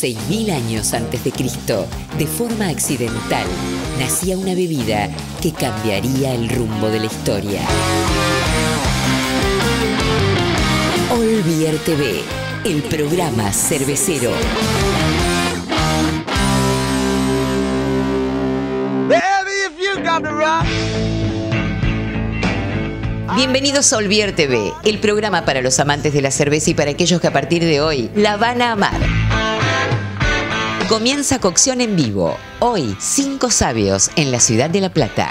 6.000 años antes de Cristo, de forma accidental, nacía una bebida que cambiaría el rumbo de la historia. All Beer TV, el programa cervecero. Bienvenidos a All Beer TV, el programa para los amantes de la cerveza y para aquellos que a partir de hoy la van a amar. Comienza cocción en vivo. Hoy, Cinco Sabios en la ciudad de La Plata.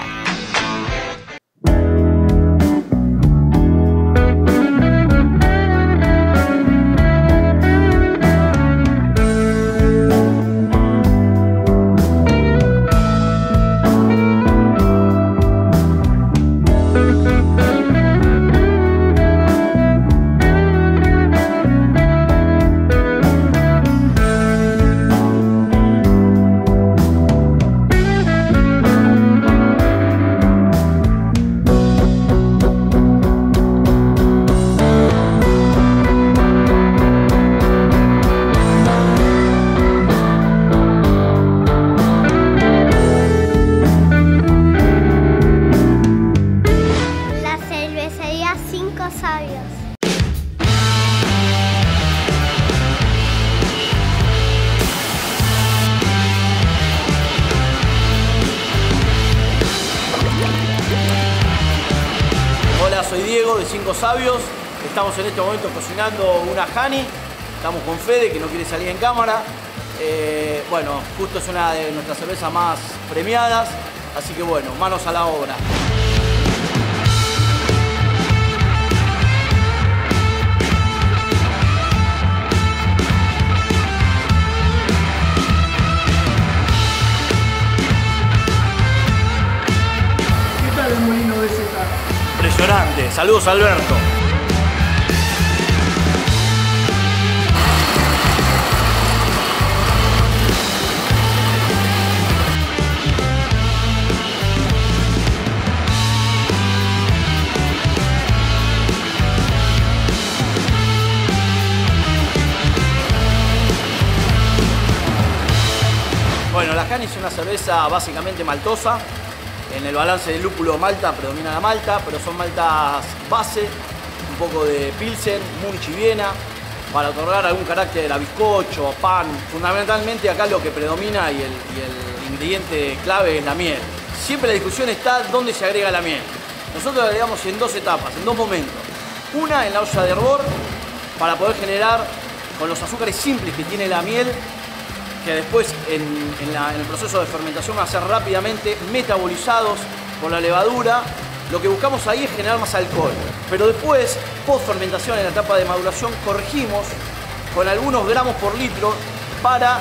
Sabios, estamos en este momento cocinando una honey, estamos con Fede que no quiere salir en cámara, bueno, justo es una de nuestras cervezas más premiadas, así que bueno, manos a la obra. ¿Qué tal el molino de Zeta? Impresionante. Saludos, Alberto. Bueno, la Honey es una cerveza básicamente maltosa. En el balance del lúpulo malta predomina la malta, pero son maltas base, un poco de pilsen, murch y viena, para otorgar algún carácter a bizcocho, pan. Fundamentalmente acá lo que predomina y el ingrediente clave es la miel. Siempre la discusión está dónde se agrega la miel. Nosotros la agregamos en dos etapas, en dos momentos. Una en la olla de hervor, para poder generar con los azúcares simples que tiene la miel, que después en el proceso de fermentación van a ser rápidamente metabolizados por la levadura. Lo que buscamos ahí es generar más alcohol, pero después, post fermentación, en la etapa de maduración, corregimos con algunos gramos por litro para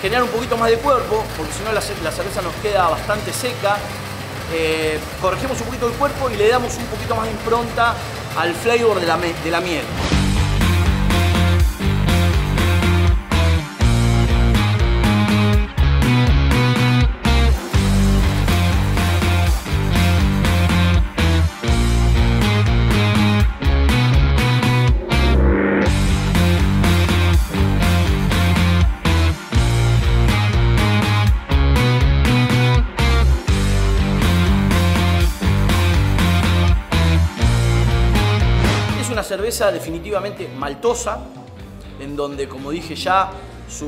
generar un poquito más de cuerpo, porque si no la cerveza nos queda bastante seca. Corregimos un poquito el cuerpo y le damos un poquito más de impronta al flavor de la miel. Cerveza definitivamente maltosa, en donde, como dije ya, su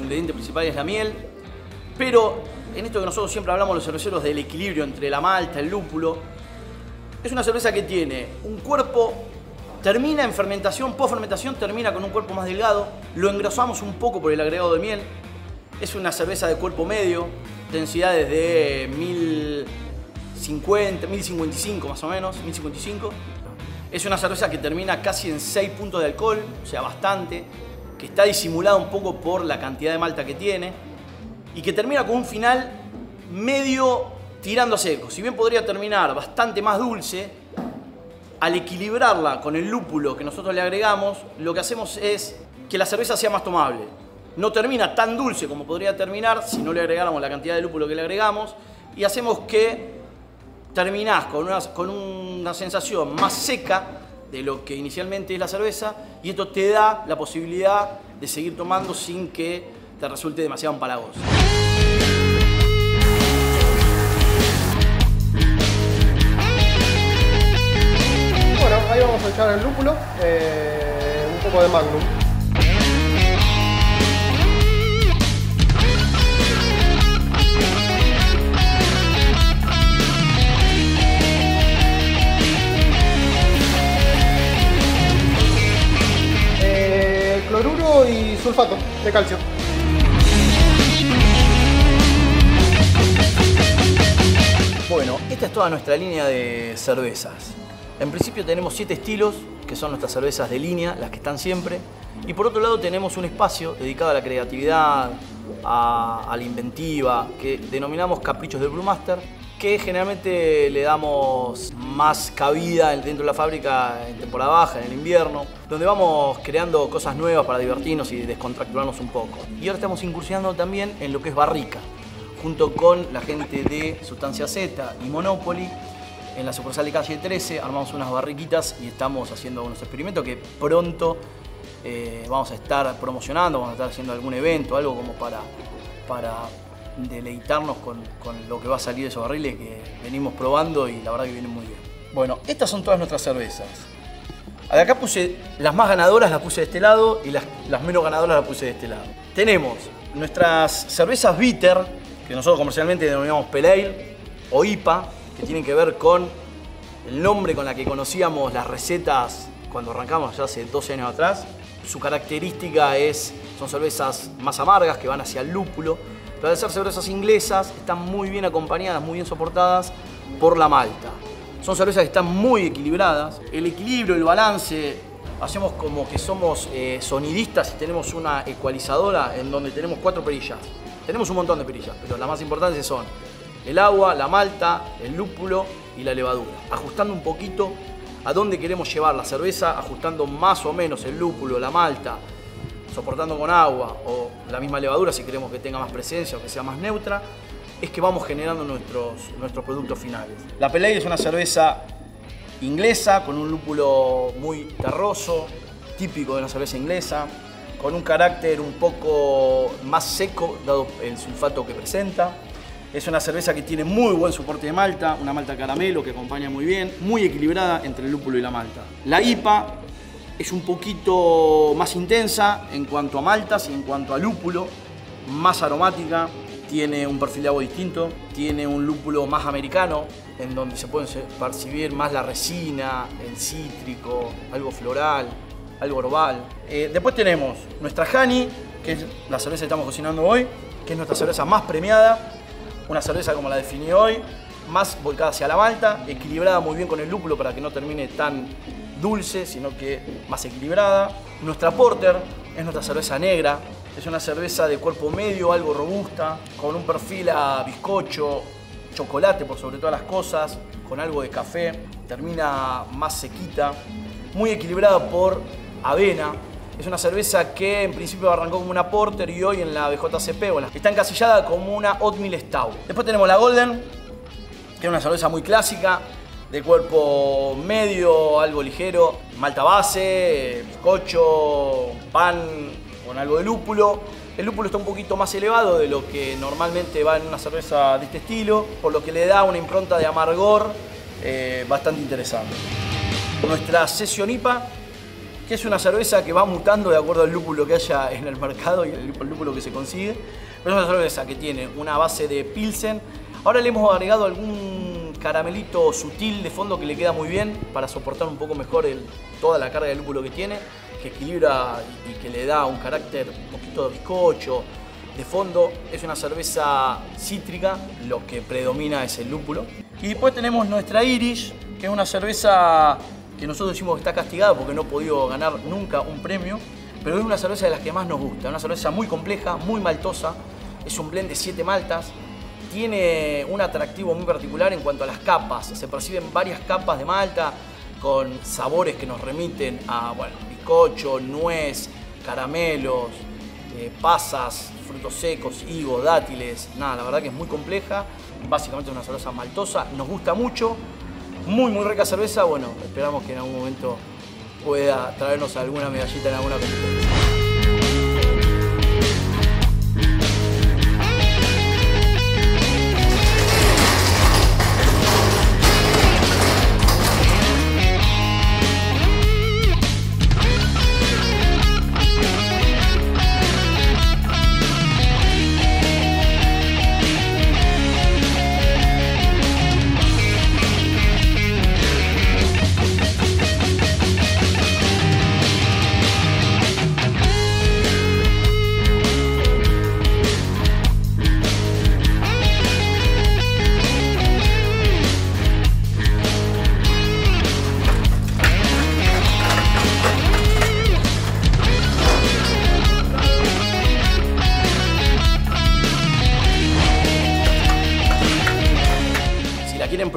ingrediente principal es la miel, pero en esto que nosotros siempre hablamos los cerveceros del equilibrio entre la malta, el lúpulo, es una cerveza que tiene un cuerpo, termina en fermentación, post fermentación termina con un cuerpo más delgado, lo engrosamos un poco por el agregado de miel, es una cerveza de cuerpo medio, densidades de 1050, 1055 más o menos, 1055. Es una cerveza que termina casi en 6 puntos de alcohol, o sea, bastante, que está disimulada un poco por la cantidad de malta que tiene y que termina con un final medio tirando a seco. Si bien podría terminar bastante más dulce, al equilibrarla con el lúpulo que nosotros le agregamos, lo que hacemos es que la cerveza sea más tomable. No termina tan dulce como podría terminar si no le agregáramos la cantidad de lúpulo que le agregamos, y hacemos que terminás con una sensación más seca de lo que inicialmente es la cerveza, y esto te da la posibilidad de seguir tomando sin que te resulte demasiado empalagoso. Bueno, ahí vamos a echar el lúpulo, un poco de Magnum. Cloruro y sulfato de calcio. Bueno, esta es toda nuestra línea de cervezas. En principio tenemos 7 estilos, que son nuestras cervezas de línea, las que están siempre. Y por otro lado tenemos un espacio dedicado a la creatividad, a la inventiva, que denominamos Caprichos del Brewmaster, que generalmente le damos más cabida dentro de la fábrica en temporada baja, en el invierno, donde vamos creando cosas nuevas para divertirnos y descontracturarnos un poco. Y ahora estamos incursionando también en lo que es barrica, junto con la gente de Sustancia Z y Monopoly. En la sucursal de calle 13 armamos unas barriquitas y estamos haciendo unos experimentos que pronto vamos a estar promocionando, vamos a estar haciendo algún evento, algo como para deleitarnos con lo que va a salir de esos barriles que venimos probando y la verdad que vienen muy bien. Bueno, estas son todas nuestras cervezas. De acá puse las más ganadoras, las puse de este lado, y las menos ganadoras las puse de este lado. Tenemos nuestras cervezas bitter, que nosotros comercialmente denominamos Pale Ale o IPA, que tienen que ver con el nombre con la que conocíamos las recetas cuando arrancamos ya hace 12 años atrás. Su característica es, son cervezas más amargas que van hacia el lúpulo, pero al ser cervezas inglesas están muy bien acompañadas, muy bien soportadas por la malta. Son cervezas que están muy equilibradas. El equilibrio, el balance, hacemos como que somos sonidistas y tenemos una ecualizadora en donde tenemos 4 perillas. Tenemos un montón de perillas, pero las más importantes son el agua, la malta, el lúpulo y la levadura. Ajustando un poquito a dónde queremos llevar la cerveza, ajustando más o menos el lúpulo, la malta, soportando con agua o la misma levadura si queremos que tenga más presencia o que sea más neutra, es que vamos generando nuestros productos finales. La Pale Ale es una cerveza inglesa con un lúpulo muy terroso, típico de una cerveza inglesa, con un carácter un poco más seco dado el sulfato que presenta. Es una cerveza que tiene muy buen soporte de malta, una malta caramelo que acompaña muy bien, muy equilibrada entre el lúpulo y la malta. La IPA es un poquito más intensa en cuanto a maltas y en cuanto a lúpulo, más aromática, tiene un perfil de agua distinto, tiene un lúpulo más americano, en donde se pueden percibir más la resina, el cítrico, algo floral, algo herbal. Después tenemos nuestra Honey, que es la cerveza que estamos cocinando hoy, que es nuestra cerveza más premiada, una cerveza como la definí hoy, más volcada hacia la malta, equilibrada muy bien con el lúpulo para que no termine tan dulce, sino que más equilibrada. Nuestra Porter es nuestra cerveza negra, es una cerveza de cuerpo medio, algo robusta, con un perfil a bizcocho, chocolate por sobre todas las cosas, con algo de café, termina más sequita, muy equilibrada por avena. Es una cerveza que en principio arrancó como una Porter y hoy en la BJCP está encasillada como una Oatmeal Stout. Después tenemos la Golden, que es una cerveza muy clásica, de cuerpo medio, algo ligero, malta base, bizcocho, pan con algo de lúpulo. El lúpulo está un poquito más elevado de lo que normalmente va en una cerveza de este estilo, por lo que le da una impronta de amargor bastante interesante. Nuestra Session IPA, que es una cerveza que va mutando de acuerdo al lúpulo que haya en el mercado y el lúpulo que se consigue. Pero es una cerveza que tiene una base de Pilsen. Ahora le hemos agregado algún caramelito sutil de fondo que le queda muy bien para soportar un poco mejor toda la carga de lúpulo que tiene, que equilibra y que le da un carácter un poquito de bizcocho. De fondo es una cerveza cítrica, lo que predomina es el lúpulo. Y después tenemos nuestra Irish, que es una cerveza que nosotros decimos que está castigada porque no ha podido ganar nunca un premio, pero es una cerveza de las que más nos gusta, una cerveza muy compleja, muy maltosa, es un blend de 7 maltas, tiene un atractivo muy particular en cuanto a las capas, se perciben varias capas de malta con sabores que nos remiten a, bueno, bizcocho, nuez, caramelos, pasas, frutos secos, higos, dátiles, nada, la verdad que es muy compleja, básicamente es una cerveza maltosa, nos gusta mucho. Muy, muy rica cerveza. Bueno, esperamos que en algún momento pueda traernos alguna medallita en alguna competencia.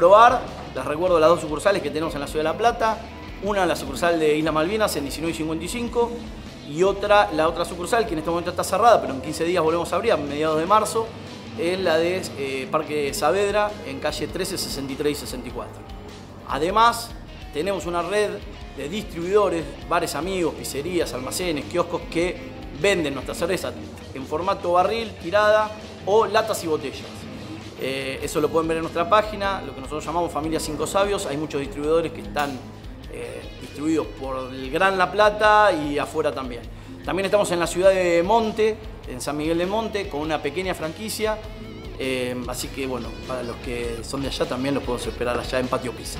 probar. Les recuerdo las dos sucursales que tenemos en la ciudad de La Plata. Una en la sucursal de Islas Malvinas en 19:55 y otra, la otra sucursal que en este momento está cerrada, pero en 15 días volvemos a abrir, a mediados de marzo, es la de Parque Saavedra en calle 13, 63 y 64. Además, tenemos una red de distribuidores, bares amigos, pizzerías, almacenes, kioscos que venden nuestra cerveza en formato barril, tirada o latas y botellas. Eso lo pueden ver en nuestra página, lo que nosotros llamamos Familia Cinco Sabios. Hay muchos distribuidores que están distribuidos por el Gran La Plata y afuera también. También estamos en la ciudad de Monte, en San Miguel de Monte, con una pequeña franquicia. Así que bueno, para los que son de allá también los podemos esperar allá en Patio Pisa.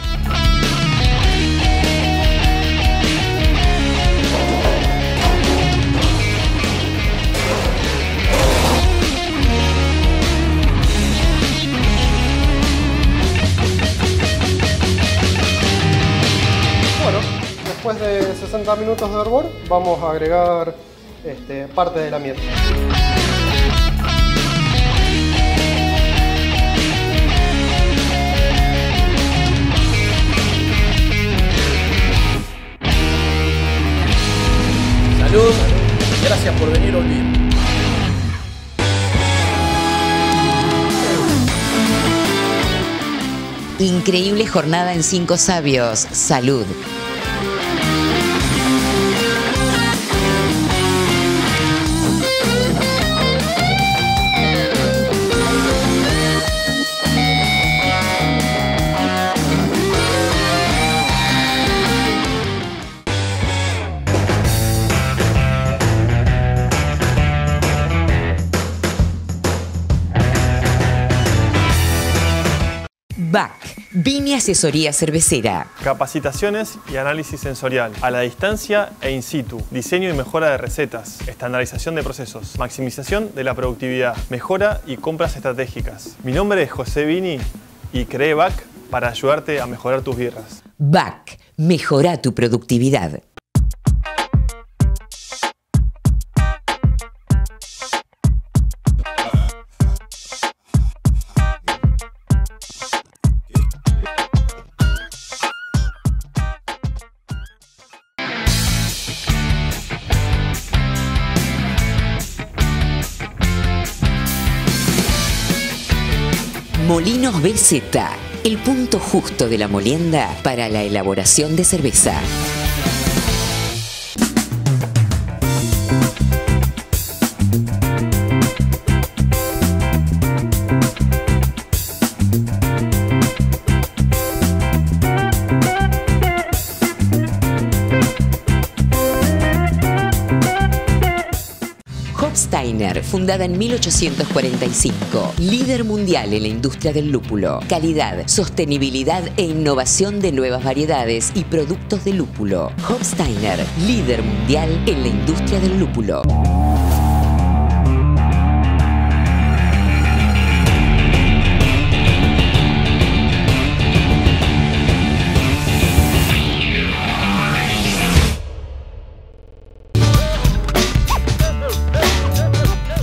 Después de 60 minutos de hervor vamos a agregar parte de la miel. Salud, gracias por venir a All Beer. Increíble jornada en Cinco Sabios. Salud. Vini Asesoría Cervecera. Capacitaciones y análisis sensorial, a la distancia e in situ. Diseño y mejora de recetas. Estandarización de procesos. Maximización de la productividad. Mejora y compras estratégicas. Mi nombre es José Vini y creé BAC para ayudarte a mejorar tus birras. BAC. Mejora tu productividad. Molinos BZ, el punto justo de la molienda para la elaboración de cerveza. Fundada en 1845, líder mundial en la industria del lúpulo, calidad, sostenibilidad e innovación de nuevas variedades y productos de lúpulo. Hopsteiner, líder mundial en la industria del lúpulo.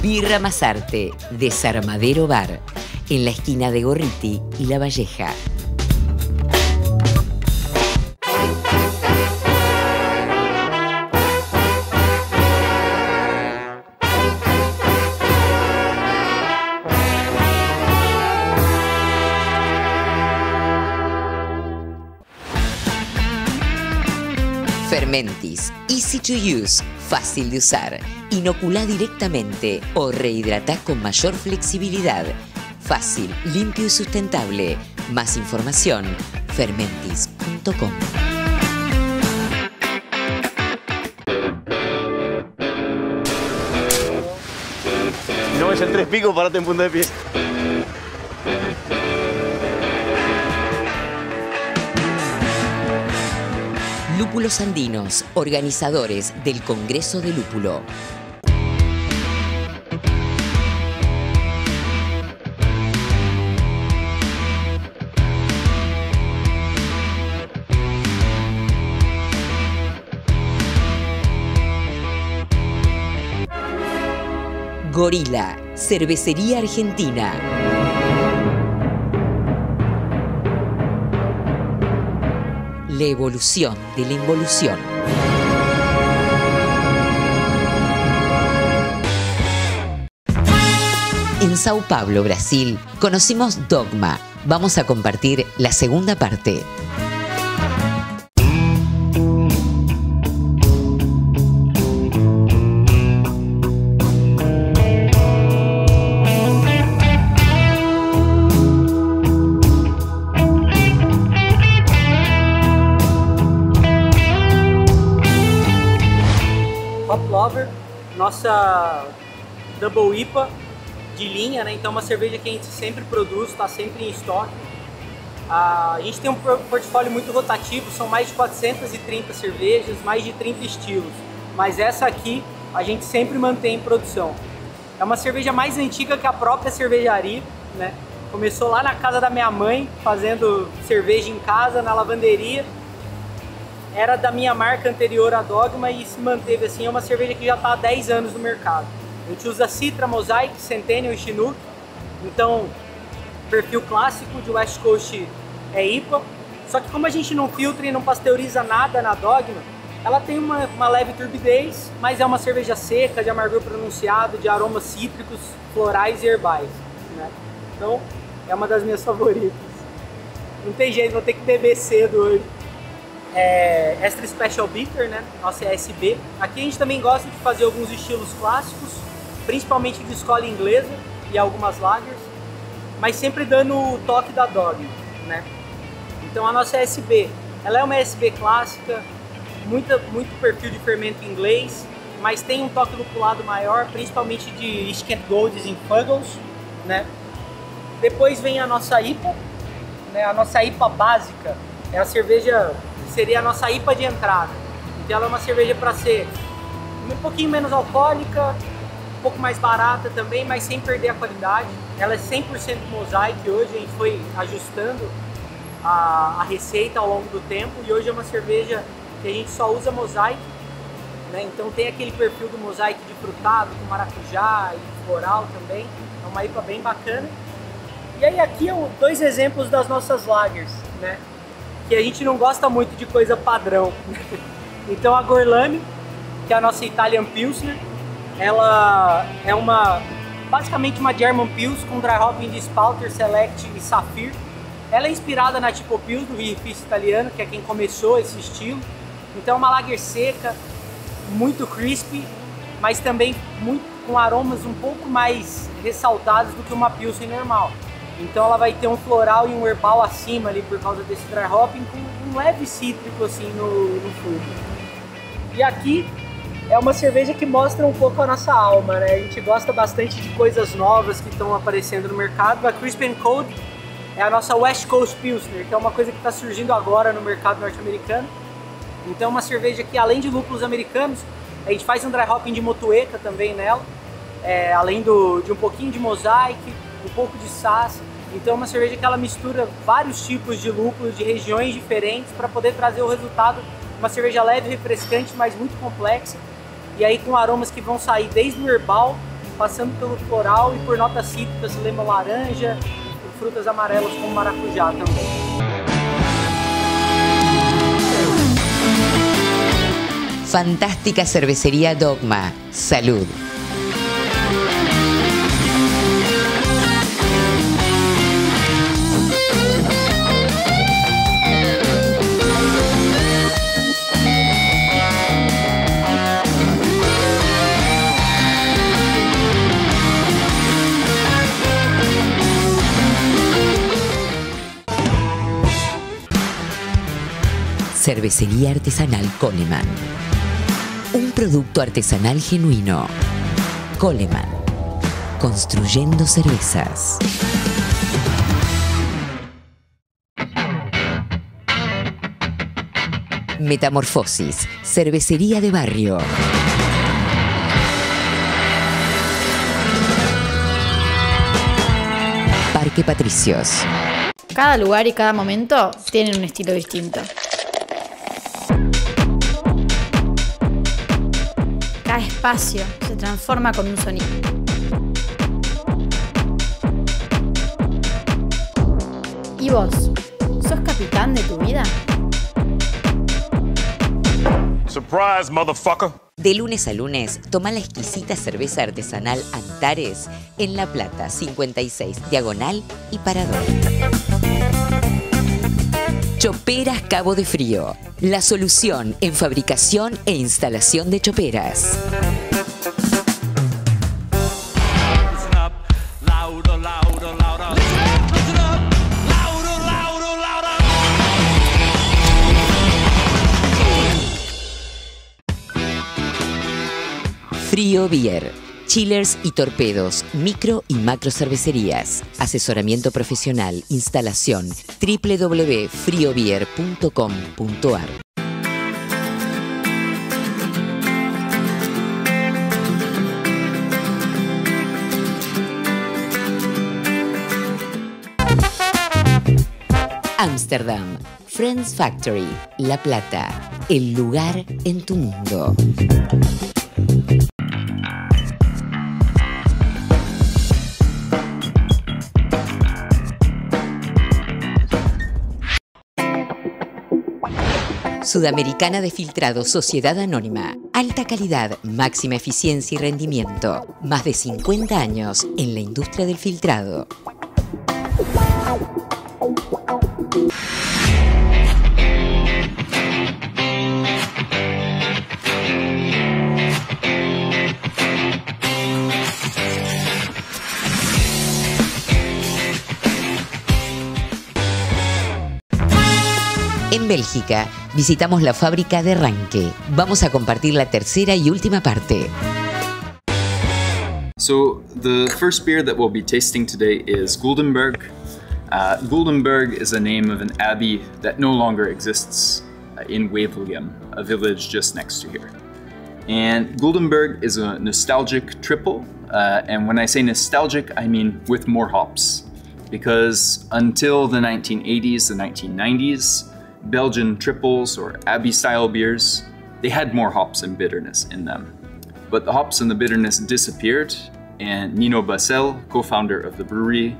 Birra más Arte, Desarmadero Bar, en la esquina de Gorriti y La Valleja. Fermentis, easy to use, fácil de usar. Inoculá directamente o rehidratá con mayor flexibilidad. Fácil, limpio y sustentable. Más información, fermentis.com. No ves el tres picos, parate en punta de pie. Lúpulos Andinos, organizadores del Congreso de Lúpulo. Gorila, cervecería argentina. la evolución de la involución. En Sao Paulo, Brasil, conocimos Dogma. Vamos a compartir la segunda parte. Nossa Double IPA de linha, né? Então uma cerveja que a gente sempre produz, está sempre em estoque. A gente tem um portfólio muito rotativo, são mais de 430 cervejas, mais de 30 estilos. Mas essa aqui a gente sempre mantém em produção. É uma cerveja mais antiga que a própria cervejaria, né? Começou lá na casa da minha mãe, fazendo cerveja em casa, na lavanderia. Era da minha marca anterior à Dogma e se manteve assim. É uma cerveja que já está há 10 anos no mercado. A gente usa Citra, Mosaic, Centennial e Chinook. Então, perfil clássico de West Coast é IPA. Só que como a gente não filtra e não pasteuriza nada na Dogma, ela tem uma leve turbidez, mas é uma cerveja seca, de amargor pronunciado, de aromas cítricos, florais e herbais, né? Então, é uma das minhas favoritas. Não tem jeito, vou ter que beber cedo hoje. É Extra Special Bitter, né? Nossa ESB. Aqui a gente também gosta de fazer alguns estilos clássicos, principalmente de escola inglesa e algumas lagers, mas sempre dando o toque da Dogma, né? Então a nossa ESB, ela é uma ESB clássica, muito perfil de fermento inglês, mas tem um toque lupulado maior, principalmente de East Kent Goldings em Fuggles, né? Depois vem a nossa IPA, né? A nossa IPA básica é a cerveja... seria a nossa IPA de entrada. Então ela é uma cerveja para ser um pouquinho menos alcoólica, um pouco mais barata também, mas sem perder a qualidade. Ela é 100% Mosaic hoje, a gente foi ajustando a receita ao longo do tempo e hoje é uma cerveja que a gente só usa Mosaic, né? Então tem aquele perfil do Mosaic de frutado, com maracujá e floral também. É uma IPA bem bacana. E aí aqui são dois exemplos das nossas lagers, né? Que a gente não gosta muito de coisa padrão. Então a Gorlami, que é a nossa Italian Pilsner, ela é basicamente uma German Pils com dry hopping de Spalter, Select e Saphir. Ela é inspirada na Tipo Pils do Birrifício Italiano, que é quem começou esse estilo. Então é uma lager seca, muito crispy, mas também com aromas um pouco mais ressaltados do que uma Pilsen normal. Então ela vai ter um floral e um herbal acima ali por causa desse dry hopping com um leve cítrico assim no fundo. E aqui é uma cerveja que mostra um pouco a nossa alma, né? A gente gosta bastante de coisas novas que estão aparecendo no mercado. A Crispy and Cold é a nossa West Coast Pilsner, que é uma coisa que está surgindo agora no mercado norte-americano. Então é uma cerveja que além de lúpulos americanos, a gente faz um dry hopping de motueta também nela, além de um pouquinho de Mosaic, um pouco de sass. Então é uma cerveja que ela mistura vários tipos de lúpulos de regiões diferentes para poder trazer o resultado, uma cerveja leve, refrescante, mas muito complexa. E aí com aromas que vão sair desde o herbal, passando pelo floral e por notas cítricas, lema laranja e frutas amarelas como maracujá também. Fantástica cervecería Dogma. Salud. Cervecería Artesanal Coleman. Un producto artesanal genuino. Coleman. Construyendo cervezas. Metamorfosis. Cervecería de barrio. Parque Patricios. Cada lugar y cada momento tienen un estilo distinto. Cada espacio se transforma con un sonido. ¿Y vos? ¿Sos capitán de tu vida? surprise, motherfucker. De lunes a lunes, toma la exquisita cerveza artesanal Antares en La Plata, 56, Diagonal y Parador. Choperas Cabo de Frío, la solución en fabricación e instalación de choperas. Frío Bier, chillers y torpedos, micro y macro cervecerías, asesoramiento profesional, instalación, www.friobier.com.ar. Ámsterdam, Friends Factory, La Plata, el lugar en tu mundo. Sudamericana de Filtrado Sociedad Anónima. Alta calidad, máxima eficiencia y rendimiento. Más de 50 años en la industria del filtrado. En Bélgica, visitamos la fábrica de Ranke. Vamos a compartir la tercera y última parte. So, the first beer that we'll be tasting today is Guldenberg. Guldenberg is the name of an abbey that no longer exists in Wavelgem, a village just next to here. And Guldenberg is a nostalgic triple. And when I say nostalgic, I mean with more hops. Because until the 1980s, the 1990s, Belgian triples or abbey style beers, they had more hops and bitterness in them. But the hops and the bitterness disappeared, and Nino Bassel, co-founder of the brewery,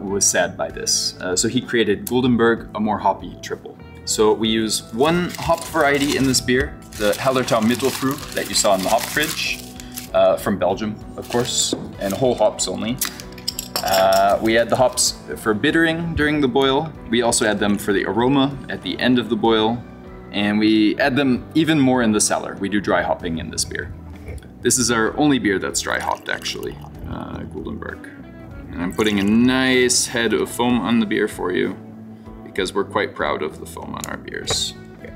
was sad by this. So he created Guldenberg, a more hoppy triple. So we use one hop variety in this beer, the Hellertau Mittelfrüh that you saw in the hop fridge, from Belgium, of course, and whole hops only. We add the hops for bittering during the boil. We also add them for the aroma at the end of the boil. And we add them even more in the cellar. We do dry hopping in this beer. This is our only beer that's dry hopped, actually, Guldenberg. And I'm putting a nice head of foam on the beer for you because we're quite proud of the foam on our beers.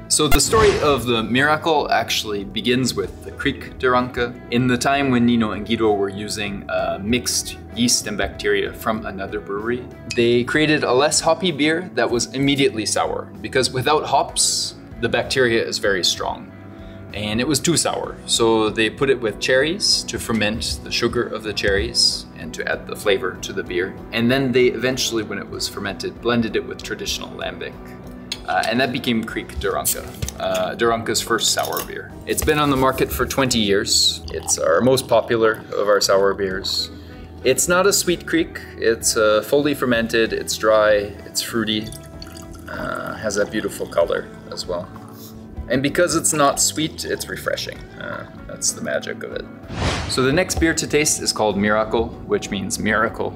So the story of the Miracle actually begins with the Kriek De Ranke in the time when Nino and Guido were using mixed yeast and bacteria from another brewery. They created a less hoppy beer that was immediately sour because without hops, the bacteria is very strong and it was too sour. So they put it with cherries to ferment the sugar of the cherries and to add the flavor to the beer. And then they eventually, when it was fermented, blended it with traditional lambic. And that became Kriek De Ranke, De Ranke's first sour beer. It's been on the market for 20 years. It's our most popular of our sour beers. It's not a sweet Kriek. It's fully fermented, it's dry, it's fruity, has that beautiful color as well. And because it's not sweet, it's refreshing. That's the magic of it. So the next beer to taste is called Miracle, which means miracle.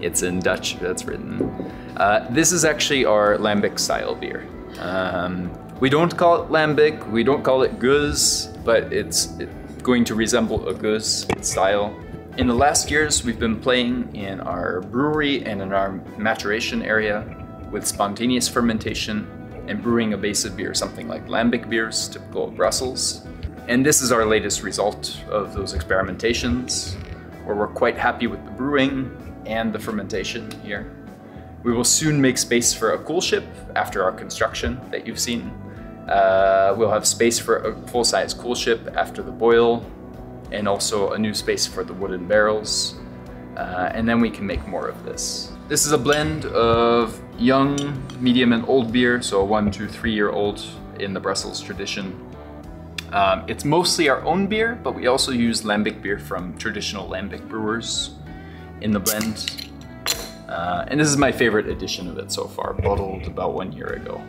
It's in Dutch, that's written. This is actually our lambic style beer. We don't call it lambic, we don't call it goose, but it's going to resemble a goose style. In the last years, we've been playing in our brewery and in our maturation area with spontaneous fermentation and brewing a base of beer, something like lambic beers, typical of Brussels. And this is our latest result of those experimentations, where we're quite happy with the brewing and the fermentation here. We will soon make space for a cool ship after our construction that you've seen. We'll have space for a full-size cool ship after the boil and also a new space for the wooden barrels. And then we can make more of this. This is a blend of young, medium and old beer, so 1 to 3 year old in the Brussels tradition. It's mostly our own beer, but we also use lambic beer from traditional lambic brewers in the blend. And this is my favorite edition of it so far, bottled about 1 year ago.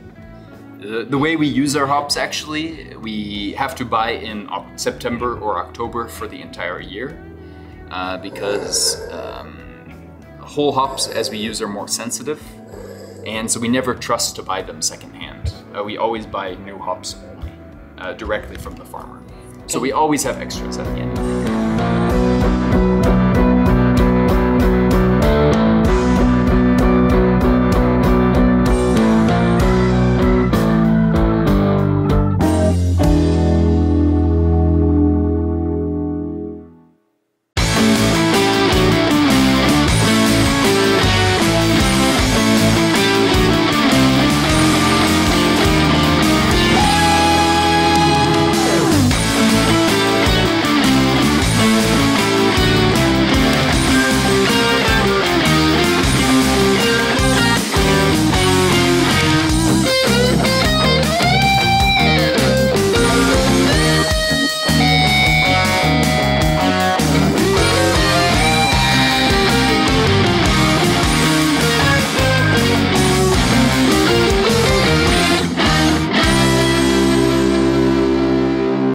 The way we use our hops, actually, we have to buy in September or October for the entire year, because whole hops, as we use, are more sensitive, and so we never trust to buy them secondhand. We always buy new hops only, directly from the farmer. So we always have extras at the end of the year.